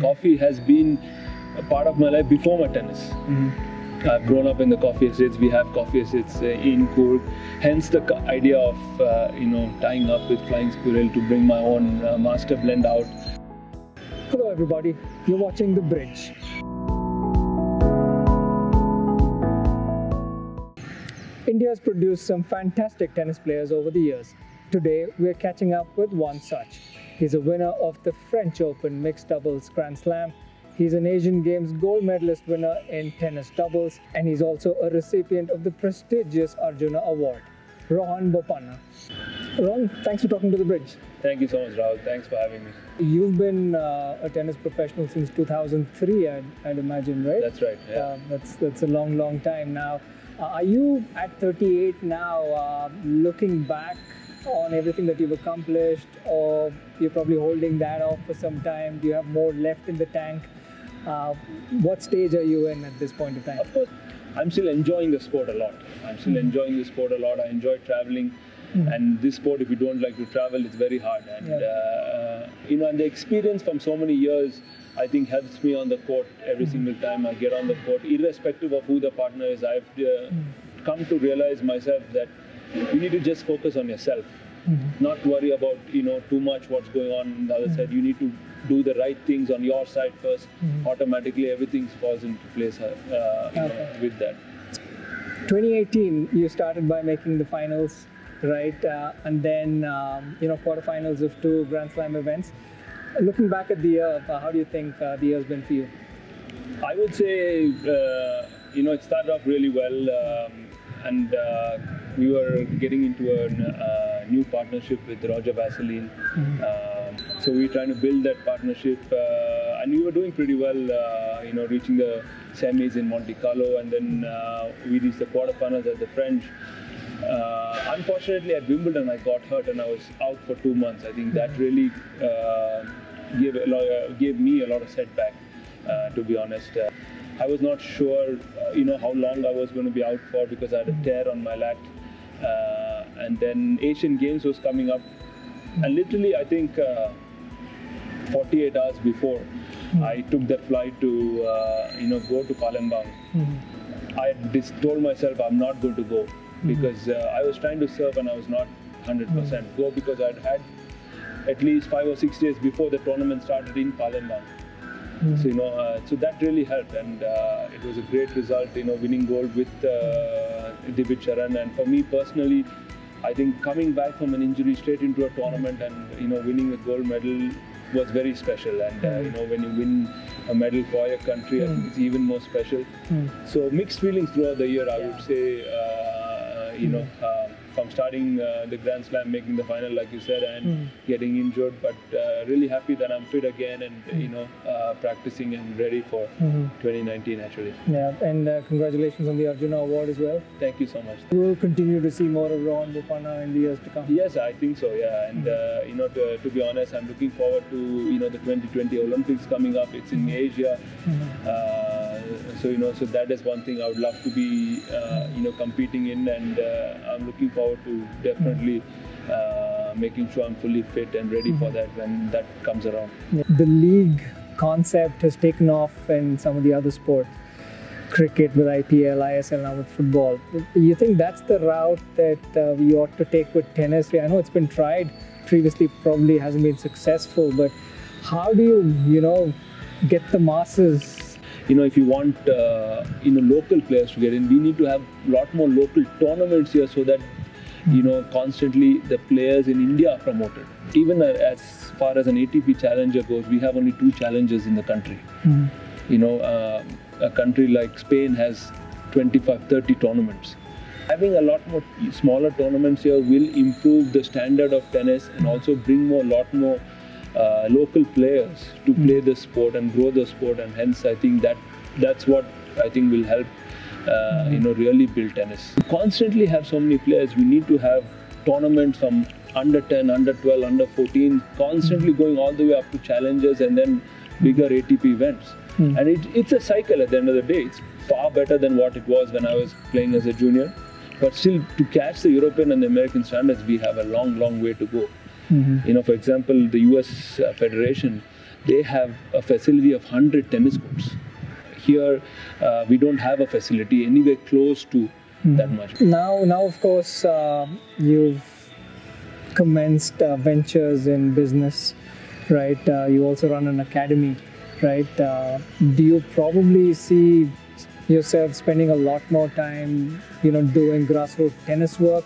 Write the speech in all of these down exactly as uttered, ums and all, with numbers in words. Coffee has been a part of my life before my tennis. Mm-hmm. I've grown up in the coffee estates. We have coffee estates in Coorg. Hence the idea of uh, you know tying up with Flying Squirrel to bring my own uh, master blend out. Hello everybody, you're watching The Bridge. India has produced some fantastic tennis players over the years. Today, we're catching up with one such. He's a winner of the French Open Mixed Doubles Grand Slam. He's an Asian Games gold medalist winner in tennis doubles, and he's also a recipient of the prestigious Arjuna Award. Rohan Bopanna. Rohan, thanks for talking to The Bridge. Thank you so much, Rahul. Thanks for having me. You've been uh, a tennis professional since two thousand three, I'd, I'd imagine, right? That's right, yeah. Uh, that's, that's a long, long time now. Uh, are you, at thirty-eight now, uh, looking back on everything that you've accomplished, or you're probably holding that off for some time? Do you have more left in the tank? Uh, what stage are you in at this point of time? Of course, I'm still enjoying the sport a lot. I'm still mm-hmm. enjoying the sport a lot. I enjoy traveling. Mm-hmm. And this sport, if you don't like to travel, it's very hard. And, yep. uh, you know, and the experience from so many years, I think, helps me on the court every mm-hmm. single time I get on the court. Irrespective of who the partner is, I've uh, mm-hmm. come to realize myself that you need to just focus on yourself, mm-hmm. not worry about you know too much what's going on on the other mm-hmm. side. You need to do the right things on your side first. Mm-hmm. Automatically, everything falls into place uh, okay. you know, with that. twenty eighteen, you started by making the finals, right, uh, and then um, you know quarterfinals of two Grand Slam events. Looking back at the year, uh, how do you think uh, the year's been for you? I would say uh, you know it started off really well, um, and. Uh, We were getting into a uh, new partnership with Roger Vasselin. Mm-hmm. uh, so we were trying to build that partnership, uh, and we were doing pretty well, uh, you know, reaching the semis in Monte Carlo, and then uh, we reached the quarterfinals at the French. Uh, unfortunately, at Wimbledon, I got hurt and I was out for two months. I think that really uh, gave, a lot, uh, gave me a lot of setback, uh, to be honest. Uh, I was not sure, uh, you know, how long I was going to be out for, because I had a tear on my lat. Uh, and then Asian Games was coming up, and literally I think uh, forty-eight hours before, mm-hmm. I took that flight to uh, you know go to Palembang. Mm-hmm. I just told myself I'm not going to go, mm-hmm. because uh, I was trying to serve and I was not one hundred percent mm-hmm. go, because I'd had at least five or six days before the tournament started in Palembang. Mm-hmm. So you know, uh, so that really helped, and uh, it was a great result. You know, winning gold with uh, Divicharan, and for me personally, I think coming back from an injury straight into a tournament and you know winning a gold medal was very special. And uh, you know, when you win a medal for your country, mm-hmm. I think it's even more special. Mm-hmm. So mixed feelings throughout the year, I yeah. would say. Uh, you mm-hmm. know, uh, from starting uh, the Grand Slam, making the final, like you said, and mm. getting injured, but uh, really happy that I'm fit again and mm. you know uh, practicing and ready for mm-hmm. twenty nineteen actually. Yeah, and uh, congratulations on the Arjuna Award as well. Thank you so much. We will continue to see more of Rohan Bopanna in the years to come. Yes, I think so. Yeah, and mm-hmm. uh, you know, to, to be honest, I'm looking forward to you know the twenty twenty Olympics coming up. It's in Asia. Mm-hmm. uh, So, you know, so that is one thing I would love to be, uh, you know, competing in, and uh, I'm looking forward to definitely uh, making sure I'm fully fit and ready mm-hmm. for that when that comes around. The league concept has taken off in some of the other sports, cricket with I P L, I S L, now with football. You think that's the route that uh, we ought to take with tennis? I know it's been tried previously, probably hasn't been successful, but how do you, you know, get the masses? You know, if you want uh, you know local players to get in, we need to have a lot more local tournaments here, so that you know constantly the players in India are promoted. Even as far as an A T P challenger goes, we have only two challengers in the country. Mm-hmm. You know, uh, a country like Spain has twenty-five, thirty tournaments. Having a lot more smaller tournaments here will improve the standard of tennis, and also bring more, lot more. Uh, local players to mm. play the sport and grow the sport, and hence I think that that's what I think will help uh, mm. you know really build tennis. We constantly have so many players. We need to have tournaments from under ten, under twelve, under fourteen, constantly mm. going all the way up to challengers, and then bigger A T P events. Mm. And it, it's a cycle at the end of the day. It's far better than what it was when I was playing as a junior. But still, to catch the European and the American standards, we have a long, long way to go. Mm-hmm. You know, for example, the U S Federation, they have a facility of one hundred tennis courts. Here, uh, we don't have a facility anywhere close to mm-hmm. that much. Now, now of course, uh, you've commenced uh, ventures in business, right? Uh, you also run an academy, right? Uh, do you probably see yourself spending a lot more time, you know, doing grassroots tennis work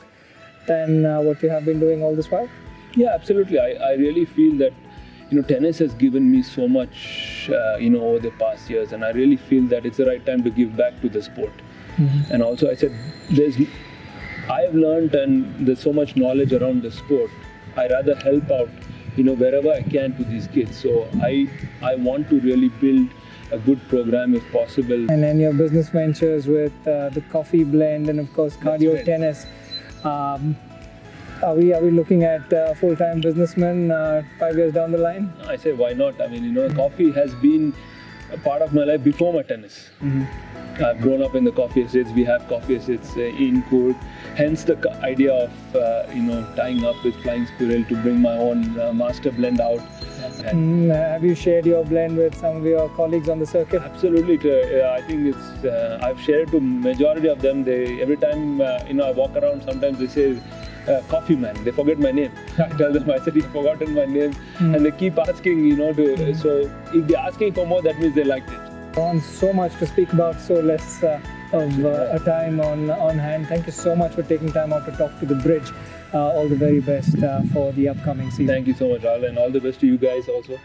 than uh, what you have been doing all this while? Yeah, absolutely. I, I really feel that, you know, tennis has given me so much, uh, you know, over the past years, and I really feel that it's the right time to give back to the sport. Mm-hmm. And also, I said, there's, I've learned, and there's so much knowledge around the sport. I rather help out, you know, wherever I can to these kids. So I, I want to really build a good program if possible. And then your business ventures with uh, the coffee blend and of course cardio right. tennis. Um, Are we, are we looking at uh, full-time businessmen uh, five years down the line? I say, why not? I mean, you know, coffee has been a part of my life before my tennis. Mm-hmm. I've grown up in the coffee estates. We have coffee estates uh, in Coorg. Hence the idea of, uh, you know, tying up with Flying Squirrel to bring my own uh, master blend out. And mm, have you shared your blend with some of your colleagues on the circuit? Absolutely. Uh, I think it's, uh, I've shared to majority of them. They, every time, uh, you know, I walk around, sometimes they say, Uh, coffee man, they forget my name. I tell them, I said, you've forgotten my name. Mm. And they keep asking, you know, to, so if they're asking for more, that means they liked it. On so much to speak about, so less uh, of uh, a time on, on hand. Thank you so much for taking time out to talk to The Bridge. Uh, all the very best uh, for the upcoming season. Thank you so much, Arla, and all the best to you guys also.